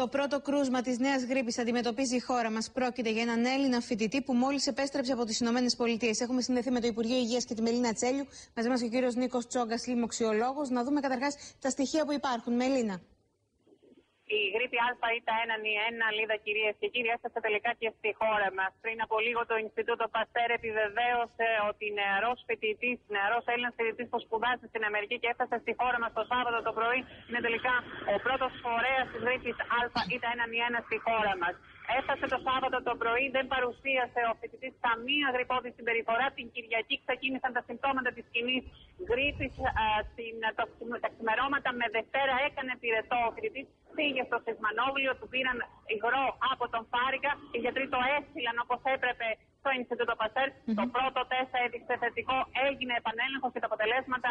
Το πρώτο κρούσμα της νέας γρίπης αντιμετωπίζει η χώρα μας. Πρόκειται για έναν Έλληνα φοιτητή που μόλις επέστρεψε από τις Ηνωμένες Πολιτείες. Έχουμε συνδεθεί με το Υπουργείο Υγείας και τη Μελίνα Τσέλιου. Μαζί μας ο κύριος Νίκος Τσόγκας, λοιμοξιολόγος. Να δούμε καταρχάς τα στοιχεία που υπάρχουν. Μελίνα. Η γρίπη Α1Ι1 κυρίες και κύριοι, έφτασε τελικά και στη χώρα μας. Πριν από λίγο το Ινστιτούτο Παστέρ επιβεβαίωσε ότι νεαρός Έλληνας φοιτητής που σπουδάζει στην Αμερική και έφτασε στη χώρα μας το Σάββατο το πρωί, είναι τελικά ο πρώτος φορέας της γρίπης Α1Ι1 στη χώρα μας. Έφτασε το Σάββατο το πρωί, δεν παρουσίασε ο φοιτητής καμία γρυπώδη συμπεριφορά. Την Κυριακή ξεκίνησαν τα συμπτώματα της κοινής γρίπης. Τα ξημερώματα με Δευτέρα έκανε πυρετό ο φοιτητής. Πήγε στο Σισμανόγλειο, του πήραν υγρό από τον φάρικα. Οι γιατροί το έσυλαν όπως έπρεπε στο Ινστιτούτο Παστέρ. Το πρώτο τεστ έδειξε θετικό, έγινε επανέλεγχος και τα αποτελέσματα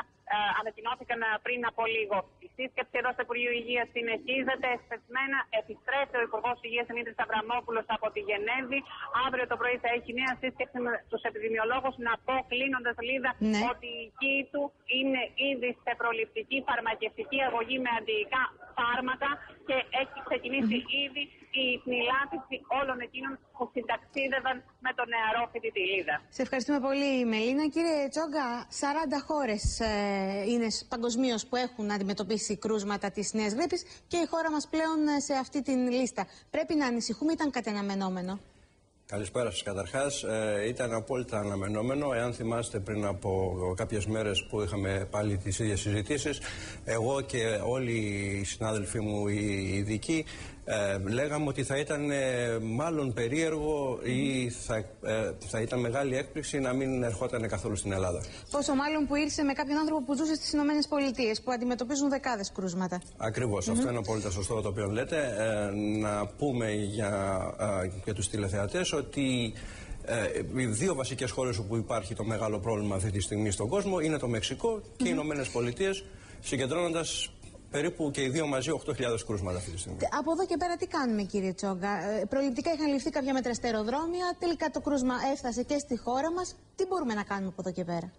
ανακοινώθηκαν πριν από λίγο. Η σύσκεψη εδώ στο Υπουργείο Υγείας συνεχίζεται. Ευτυχισμένα επιστρέφει ο Υπουργός Υγείας Ενίδης Αβραμόπουλος από τη Γενέβη. Αύριο το πρωί θα έχει νέα σύσκεψη με τους επιδημιολόγους. Να πω κλείνοντας, Λίδα, ότι η οίκη του είναι ήδη σε προληπτική φαρμακευτική αγωγή με αντιϊκά φάρμακα και έχει ξεκινήσει ήδη η χνηλάτιση όλων εκείνων που συνταξίδευαν με τον νεαρό φοιτητή. Λίδα. Σε ευχαριστούμε πολύ, Μελίνα. Κύριε Τσόγκα, 40 χώρες είναι παγκοσμίως που έχουν αντιμετωπίσει κρούσματα της νέας γρίπης και η χώρα μας πλέον σε αυτή την λίστα. Πρέπει να ανησυχούμε, ήταν καταναμενόμενο? Καλησπέρα σας καταρχάς. Ήταν απόλυτα αναμενόμενο. Εάν θυμάστε πριν από κάποιες μέρες που είχαμε πάλι τις ίδιες συζητήσεις, εγώ και όλοι οι συνάδελφοί μου οι ειδικοί λέγαμε ότι θα ήταν μάλλον περίεργο ή θα ήταν μεγάλη έκπληξη να μην ερχόταν καθόλου στην Ελλάδα. Πόσο μάλλον που ήρθε με κάποιον άνθρωπο που ζούσε στις Ηνωμένες Πολιτείες, που αντιμετωπίζουν δεκάδες κρούσματα. Ακριβώς. Αυτό είναι απόλυτα σωστό το οποίο λέτε. Να πούμε για τους τηλεθεατές ότι οι δύο βασικές χώρες όπου υπάρχει το μεγάλο πρόβλημα αυτή τη στιγμή στον κόσμο είναι το Μεξικό και οι Ηνωμένες Πολιτείες, συγκεντρώνοντας περίπου και οι δύο μαζί 8.000 κρούσματα αυτή τη στιγμή. Από εδώ και πέρα τι κάνουμε, κύριε Τσόγκα? Προληπτικά είχαν ληφθεί κάποια μέτρα στα αεροδρόμια, τελικά το κρούσμα έφτασε και στη χώρα μας. Τι μπορούμε να κάνουμε από εδώ και πέρα?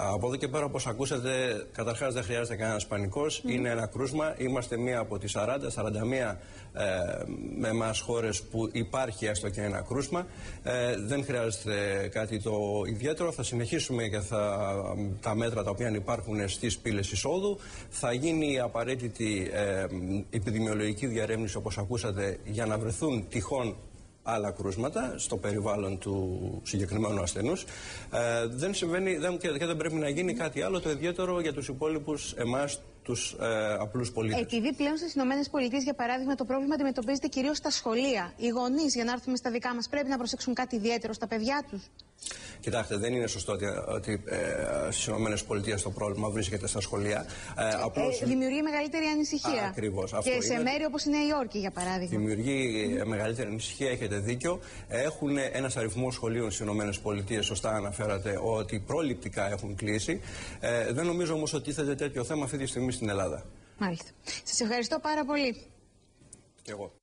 Από εδώ και πέρα, όπως ακούσατε, καταρχάς δεν χρειάζεται κανένας πανικός. Είναι ένα κρούσμα. Είμαστε μία από τις 40-41 με εμάς χώρες που υπάρχει έστω και ένα κρούσμα. Δεν χρειάζεται κάτι το ιδιαίτερο. Θα συνεχίσουμε και τα μέτρα τα οποία υπάρχουν στις πύλες εισόδου. Θα γίνει η απαραίτητη επιδημιολογική διαρεύνηση, όπως ακούσατε, για να βρεθούν τυχόν άλλα κρούσματα στο περιβάλλον του συγκεκριμένου ασθενούς. Δεν συμβαίνει και δεν πρέπει να γίνει κάτι άλλο το ιδιαίτερο για τους υπόλοιπους εμάς τους απλούς πολίτες. Επειδή πλέον στις Ηνωμένες Πολιτείες, για παράδειγμα, το πρόβλημα αντιμετωπίζεται κυρίως στα σχολεία. Οι γονείς, για να έρθουμε στα δικά μας, πρέπει να προσέξουν κάτι ιδιαίτερο στα παιδιά τους. Κοιτάξτε, δεν είναι σωστό ότι στις Ηνωμένες Πολιτείες το πρόβλημα βρίσκεται στα σχολεία. Δημιουργεί μεγαλύτερη ανησυχία. Ακριβώς. Και σε μέρη όπως η Νέα Υόρκη, για παράδειγμα. Δημιουργεί μεγαλύτερη ανησυχία, έχετε δίκιο. Έχουν ένας αριθμός σχολείων στις Ηνωμένες Πολιτείες, σωστά αναφέρατε, ότι προληπτικά έχουν κλείσει. Δεν νομίζω όμως ότι τίθεται τέτοιο θέμα αυτή τη στιγμή στην Ελλάδα. Μάλιστα. Σας ευχαριστώ πάρα πολύ. Και εγώ.